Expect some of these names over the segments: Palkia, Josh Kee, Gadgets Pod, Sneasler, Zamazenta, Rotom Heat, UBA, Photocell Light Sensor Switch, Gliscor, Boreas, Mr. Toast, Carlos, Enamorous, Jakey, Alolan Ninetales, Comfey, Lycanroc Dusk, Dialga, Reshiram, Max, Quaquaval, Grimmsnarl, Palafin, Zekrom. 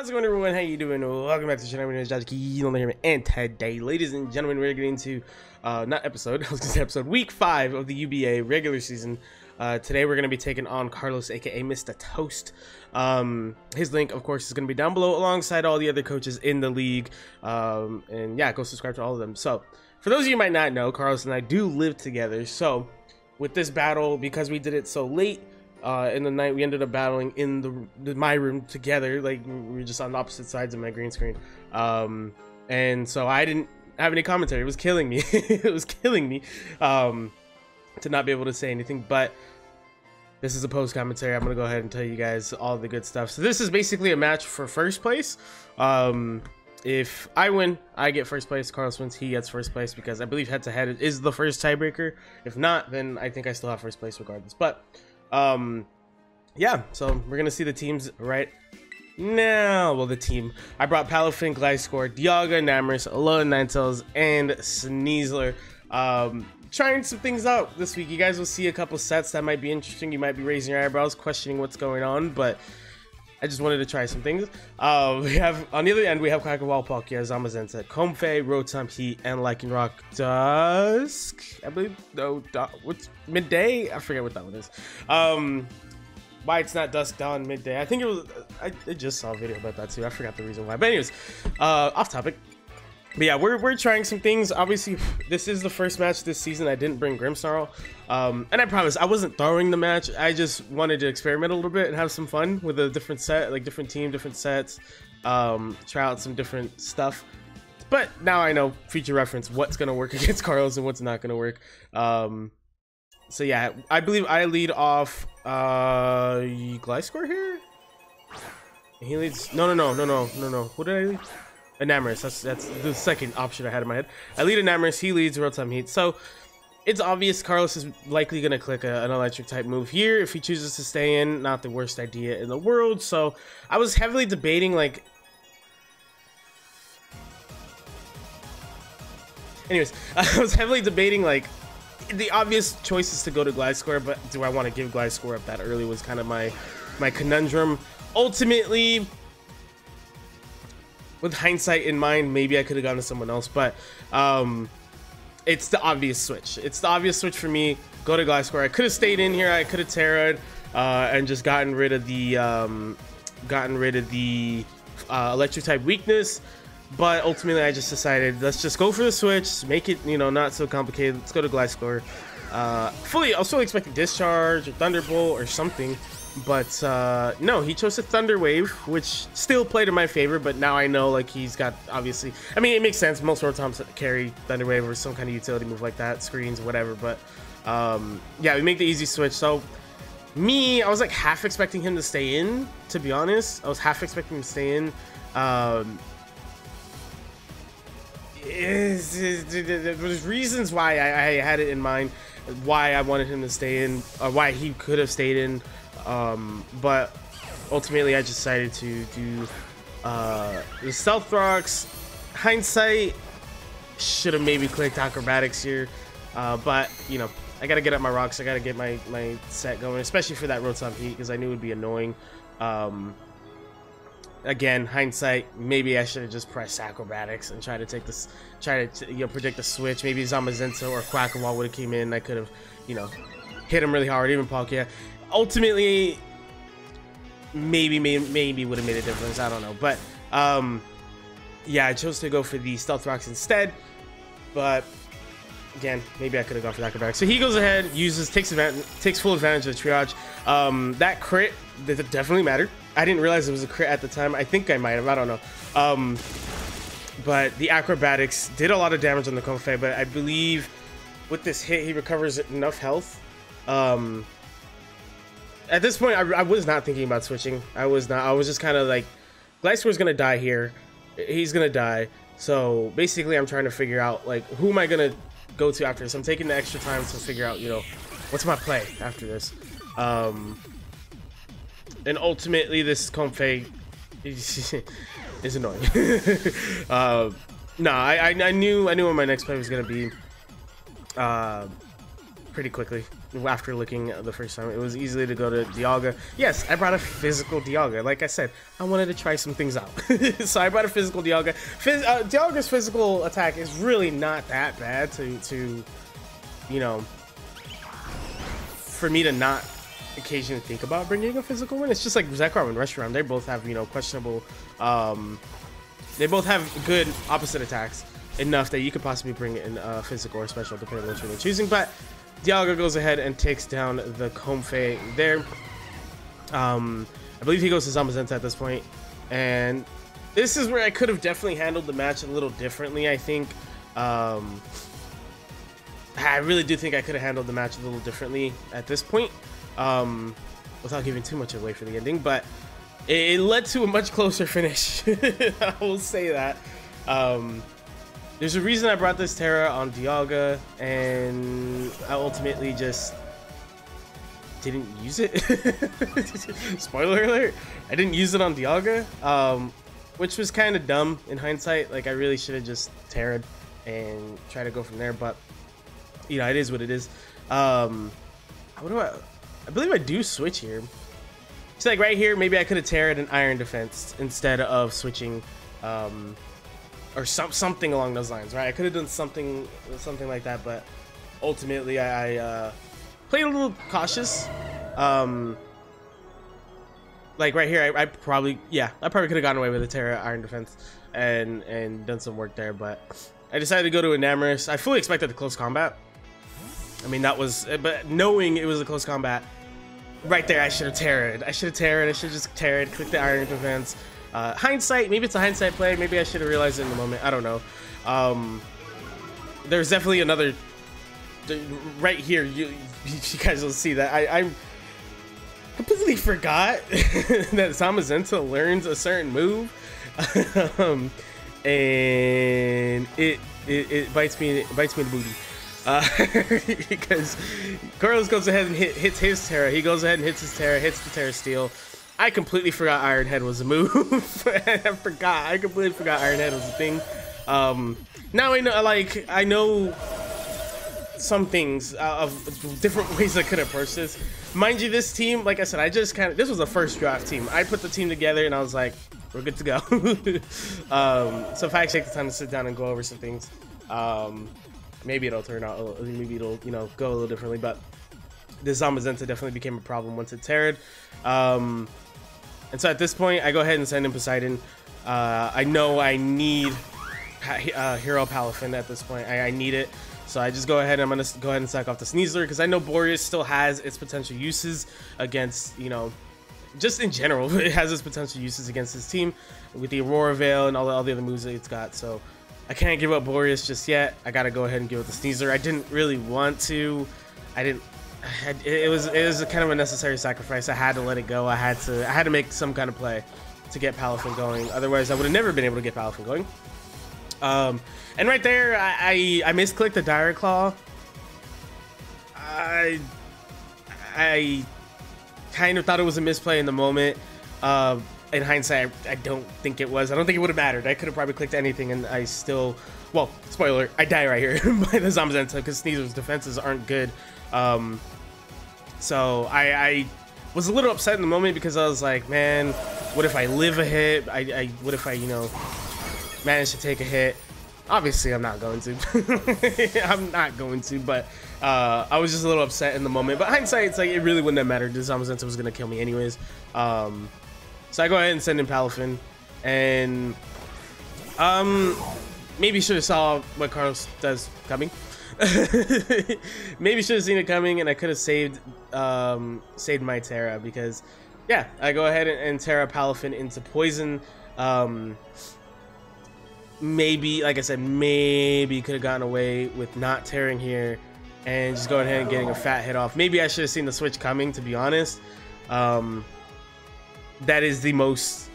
How's it going, everyone? How you doing? Welcome back to the channel. My name is Josh Kee. You don't hear me. And today, ladies and gentlemen, we're getting to week 5 of the UBA regular season. Today we're going to be taking on Carlos, aka Mr. Toast. His link, of course, is going to be down below alongside all the other coaches in the league. And yeah, go subscribe to all of them. So, for those of you who might not know, Carlos and I do live together. So, with this battle, because we did it so late, in the night, we ended up battling in my room together. Like, we were just on opposite sides of my green screen, and so I didn't have any commentary. It was killing me. It was killing me to not be able to say anything, but this is a post commentary. I'm gonna go ahead and tell you guys all the good stuff. So this is basically a match for first place. If I win, I get first place. Carlos wins, he gets first place, because I believe head-to-head is the first tiebreaker. If not, then I think I still have first place regardless. But yeah, so we're gonna see the teams right now. Well, the team I brought: Palafin, Gliscor, Dialga, Enamorous, Alolan Ninetales, and Sneasler. Trying some things out this week. You guys will see a couple sets that might be interesting. You might be raising your eyebrows, questioning what's going on, but I just wanted to try some things. We have, on the other end, we have Quaquaval, Palkia, Zamazenta, Comfey, Rotom Heat, and Lycanroc Dusk, I believe. No, what's midday? I forget what that one is. Why it's not dusk, dawn, midday. I think it was, I just saw a video about that too. I forgot the reason why. But anyways, off topic. But yeah, we're trying some things. Obviously, this is the first match this season I didn't bring Grimmsnarl. And I promise, I wasn't throwing the match. I just wanted to experiment a little bit and have some fun with a different set, like different team, different sets. Try out some different stuff. But now I know, future reference, what's going to work against Carlos and what's not going to work. So yeah, I believe I lead off Gliscor here? He leads... No. What did I lead? Enamorous, that's the second option I had in my head. I lead Enamorous, he leads Rotom Heat. So, it's obvious Carlos is likely going to click an electric type move here. If he chooses to stay in, not the worst idea in the world. So, I was heavily debating, like... Anyways, I was heavily debating, like, the obvious choice is to go to Gliscor, but do I want to give Gliscor up that early was kind of my conundrum. Ultimately... with hindsight in mind, maybe I could have gone to someone else, but it's the obvious switch. It's the obvious switch for me. Go to Gliscor. I could have stayed in here. I could have Terra'd and just gotten rid of the electric type weakness. But ultimately, I just decided let's just go for the switch. Make it, you know, not so complicated. Let's go to Gliscor. I was fully expecting Discharge or Thunderbolt or something. But no, he chose a Thunder Wave, which still played in my favor, but now I know, like, he's got, obviously, I mean, it makes sense. Most Rotoms carry Thunder Wave or some kind of utility move like that, screens, whatever. But yeah, we make the easy switch. So me, I was like half expecting him to stay in, to be honest. I was half expecting him to stay in. There's reasons why I had it in mind, why I wanted him to stay in, or why he could have stayed in. But ultimately I decided to do the Stealth Rocks. Hindsight, should have maybe clicked Acrobatics here, but you know, I gotta get up my rocks. I gotta get my set going, especially for that Rotom Heat, because I knew it would be annoying. Again, hindsight, maybe I should have just pressed Acrobatics and try to you know, predict the switch. Maybe Zamazenta or Quaquaval would have came in. I could have, you know, hit him really hard, even Palkia. Ultimately, maybe would have made a difference. I don't know, but yeah, I chose to go for the Stealth Rocks instead. But again, maybe I could have gone for that back. So he goes ahead, takes full advantage of the triage. That crit that definitely mattered. I didn't realize it was a crit at the time. I think I might have. I don't know. But the Acrobatics did a lot of damage on the Comfey, but I believe with this hit he recovers enough health. At this point, I was not thinking about switching. I was not. I was just kind of like, Gliscor's gonna die here. He's gonna die. So basically, I'm trying to figure out, like, who am I gonna go to after this? I'm taking the extra time to figure out, you know, what's my play after this. And ultimately, this Comfey is annoying. I knew what my next play was gonna be. pretty quickly after looking the first time. It was easy to go to Dialga. Yes, I brought a physical Dialga. Like I said, I wanted to try some things out. So I brought a physical Dialga. Dialga's physical attack is really not that bad to you know, for me to not occasionally think about bringing a physical one. It's just like Zekrom and Reshiram. They both have, you know, questionable, they both have good opposite attacks, enough that you could possibly bring in physical or special, depending on what you're choosing. But Dialga goes ahead and takes down the Comfey there. I believe he goes to Zamazenta at this point. And this is where I could have definitely handled the match a little differently, I think. I really do think I could have handled the match a little differently at this point, without giving too much away for the ending. But it led to a much closer finish. I will say that. There's a reason I brought this Terra on Dialga, and I ultimately just didn't use it. Spoiler alert, I didn't use it on Dialga, which was kind of dumb in hindsight. Like, I really should have just Terra'd and tried to go from there, but, you know, it is what it is. What do I believe I do switch here. It's like right here, maybe I could have Terra'd an Iron Defense instead of switching, or something along those lines, right? I could have done something like that, but ultimately I played a little cautious. Like right here, I probably could have gotten away with a Terra Iron Defense and done some work there, but I decided to go to Enamorous. I fully expected the close combat. I mean, that was, but knowing it was a close combat, right there, I should have Terra'd. I should have Terra'd. I should have just Terra'd, click the Iron Defense. Hindsight, maybe it's a hindsight play. Maybe I should have realized it in the moment. I don't know. There's definitely another right here. You guys will see that I completely forgot that Zamazenta learns a certain move, and it bites me in the booty, because Carlos goes ahead and hits his Terra. He goes ahead and hits his Terra. Hits the Terra Steel. I completely forgot Iron Head was a move. I completely forgot Iron Head was a thing. Now I know, like, I know some things of different ways I could approach this. Mind you, this team, like I said, I just kind of, this was a first draft team. I put the team together and I was like, we're good to go. So if I actually take the time to sit down and go over some things, maybe it'll turn out, maybe it'll, you know, go a little differently. But this Zamazenta definitely became a problem once it Terra'd. And so at this point, I go ahead and send in Poseidon. I know I need Hero Palafin at this point. I need it. So I just go ahead and I'm going to go ahead and sack off the Sneasler, because I know Boreas still has its potential uses against, you know, just in general, it has its potential uses against this team with the Aurora Veil and all the other moves that it's got. So I can't give up Boreas just yet. I got to go ahead and give up the Sneasler. I didn't really want to. It was kind of a necessary sacrifice. I had to let it go. I had to make some kind of play to get Palafin going. Otherwise, I would have never been able to get Palafin going. And right there, I misclicked the Dire Claw. I kind of thought it was a misplay in the moment. In hindsight, I don't think it was. I don't think it would have mattered. I could have probably clicked anything, and I still, well, spoiler, I die right here by the Zamazenta because Sneasler's defenses aren't good. So I was a little upset in the moment because I was like, man, what if I live a hit? What if I, you know, manage to take a hit? Obviously I'm not going to, but, I was just a little upset in the moment, but hindsight, it's like, it really wouldn't have mattered. The Zamazenta was going to kill me anyways. So I go ahead and send in Palafin, and, maybe should have saw what Carlos does coming. Maybe should have seen it coming, and I could have saved my Terra, because yeah, I go ahead and Terra Palafin into poison. Maybe, like I said, maybe could have gotten away with not tearing here and just going ahead and getting a fat hit off. Maybe I should have seen the switch coming, to be honest. That is the most,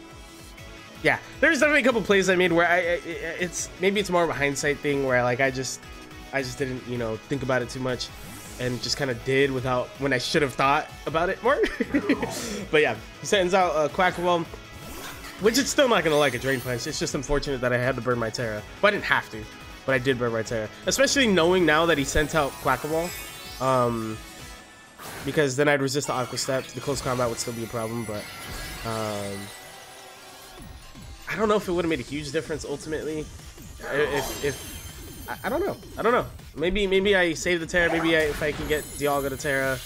yeah, there's definitely a couple plays I made where it's maybe it's more of a hindsight thing where like I just didn't, you know, think about it too much and just kind of did without, when I should have thought about it more. But yeah, he sends out Quaquaval, which it's still not going to like a Drain Punch. It's just unfortunate that I had to burn my Terra. Well, I didn't have to, but I did burn my Terra. Especially knowing now that he sent out Quaquaval, Because then I'd resist the Aqua Step. The close combat would still be a problem, but I don't know if it would have made a huge difference ultimately. If I don't know. I don't know. Maybe I save the Terra. Maybe if I can get Dialga to Terra,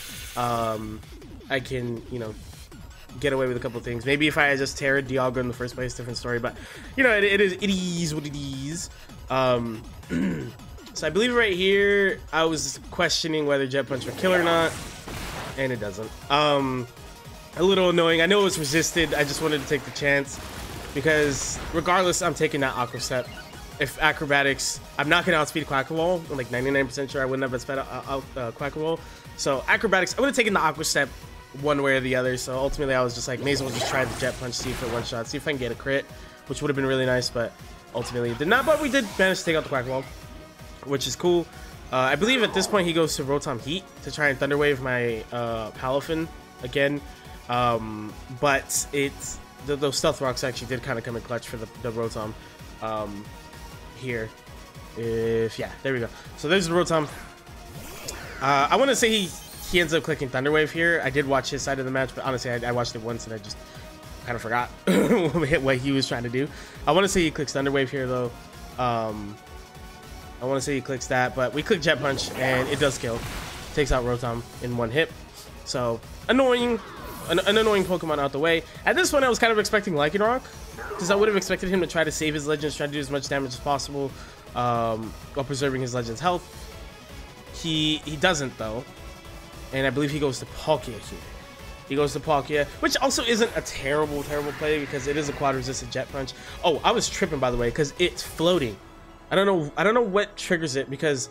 I can, you know, get away with a couple of things. Maybe if I had just Terra Dialga in the first place, different story. But you know, it is what it is. So I believe right here I was questioning whether Jet Punch would kill or not, and it doesn't. A little annoying. I know it was resisted. I just wanted to take the chance because regardless, I'm taking that Aqua Step. If acrobatics, I'm not gonna outspeed Quaquaval. I'm like 99% sure I wouldn't have outspeed Quaquaval. So acrobatics, I would have taken the Aqua Step one way or the other. So ultimately I was just like, may as well just try the Jet Punch, see if it one shot, see if I can get a crit, which would have been really nice, but ultimately it did not. But we did manage to take out the Quaquaval, which is cool. I believe at this point he goes to Rotom Heat to try and Thunder Wave my Palafin again. But those Stealth Rocks actually did kind of come in clutch for the Rotom here. Yeah, there we go. So there's the Rotom. I want to say he ends up clicking Thunder Wave here. I did watch his side of the match, but honestly, I watched it once and I just kind of forgot what he was trying to do. I want to say he clicks Thunder Wave here, though. I want to say he clicks that, but we click Jet Punch, and it does kill. Takes out Rotom in one hit. So, annoying. An annoying Pokemon out the way. At this point, I was kind of expecting Lycanroc, because I would have expected him to try to save his Legends, try to do as much damage as possible, while preserving his Legends' health. He doesn't, though. And I believe he goes to Palkia here. He goes to Palkia, which also isn't a terrible, terrible play, because it is a quad-resistant Jet Punch. Oh, I was tripping, by the way, because it's floating. I don't know what triggers it, because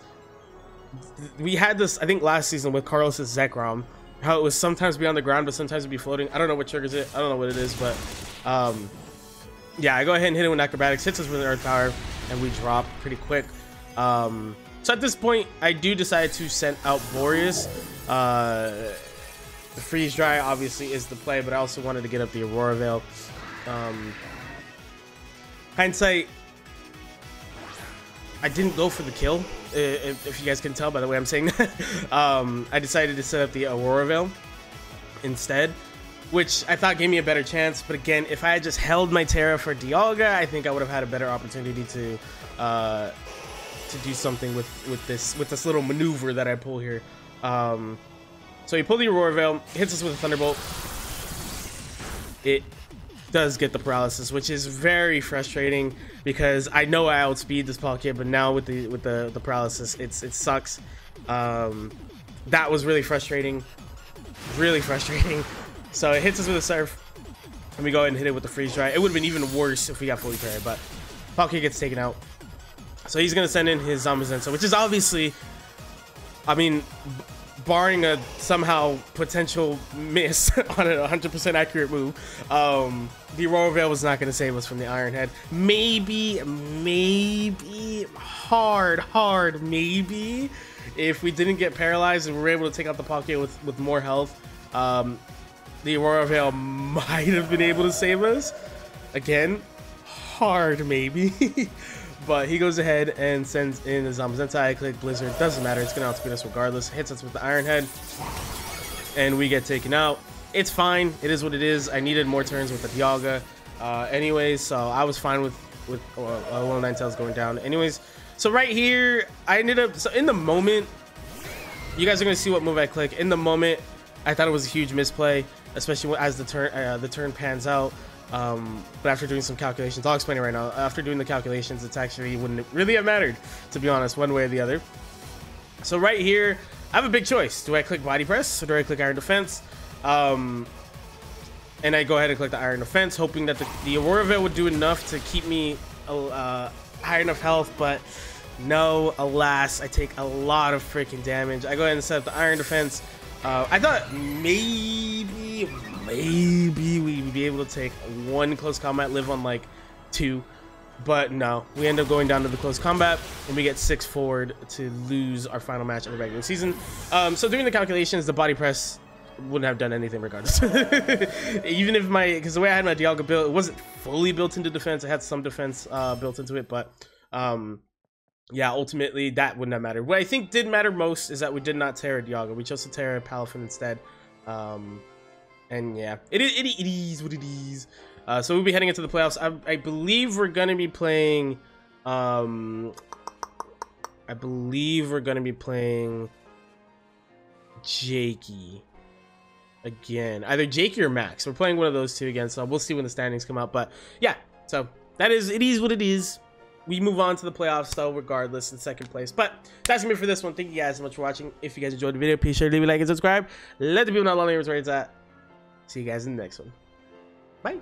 we had this, I think, last season with Carlos's Zekrom, how it was sometimes be on the ground, but sometimes it'd be floating. I don't know what triggers it. I don't know what it is, but yeah, I go ahead and hit it with acrobatics, hits us with an Earth Power, and we drop pretty quick. So at this point, I do decide to send out Boreas. The Freeze Dry obviously is the play, but I also wanted to get up the Aurora Veil. Hindsight, I didn't go for the kill, if you guys can tell by the way I'm saying that. I decided to set up the Aurora Veil instead, which I thought gave me a better chance. But again, if I had just held my Terra for Dialga, I think I would have had a better opportunity to do something with this little maneuver that I pull here. So he pulled the Aurora Veil, hits us with a Thunderbolt. It does get the paralysis, which is very frustrating because I know I outspeed this Palkia, but now with the paralysis, it sucks. That was really frustrating, really frustrating. So it hits us with a Surf, and we go ahead and hit it with the Freeze Dry. It would have been even worse if we got fully parried, but Palkia gets taken out. So he's gonna send in his Zamazenta, which is obviously, I mean, barring a somehow potential miss on a 100% accurate move, the Aurora Veil was not going to save us from the Iron Head. Maybe, hard, maybe, if we didn't get paralyzed and we were able to take out the Palkia with more health, the Aurora Veil might have been able to save us. Again, hard maybe. But he goes ahead and sends in the Zamazenta. I click Blizzard. Doesn't matter. It's going to outspeed us regardless. Hits us with the Iron Head. And we get taken out. It's fine. It is what it is. I needed more turns with the Dialga. Anyways, so I was fine with Alolan Ninetales going down. Anyways, so right here, I ended up... So in the moment, you guys are going to see what move I click. In the moment, I thought it was a huge misplay, especially as the turn pans out. But after doing some calculations, I'll explain it right now. After doing the calculations, it's actually wouldn't really have mattered, to be honest, one way or the other. So right here, I have a big choice. Do I click Body Press or do I click Iron Defense? And I go ahead and click the Iron Defense, hoping that the Aurora Veil would do enough to keep me high enough health. But no, alas, I take a lot of freaking damage. I go ahead and set up the Iron Defense. I thought maybe we'd be able to take one close combat, live on like two, but no, we end up going down to the close combat and we get 6 forward to lose our final match of the regular season. So doing the calculations, the Body Press wouldn't have done anything regardless. Even if because the way I had my Dialga built, it wasn't fully built into defense. It had some defense built into it, but yeah, ultimately that wouldn't have mattered. What I think did matter most is that we did not Terra Dialga. We chose to Terra Palafin instead. And yeah, it is what it is. So we'll be heading into the playoffs. I believe we're going to be playing... I believe we're going to be playing Jakey again. Either Jakey or Max. We're playing one of those two again, so we'll see when the standings come out. But yeah, so that is, it is what it is. We move on to the playoffs, though, regardless, in second place. But that's going to be for this one. Thank you guys so much for watching. If you guys enjoyed the video, please share, leave a like, and subscribe. Let the people know where it's at. See you guys in the next one. Bye.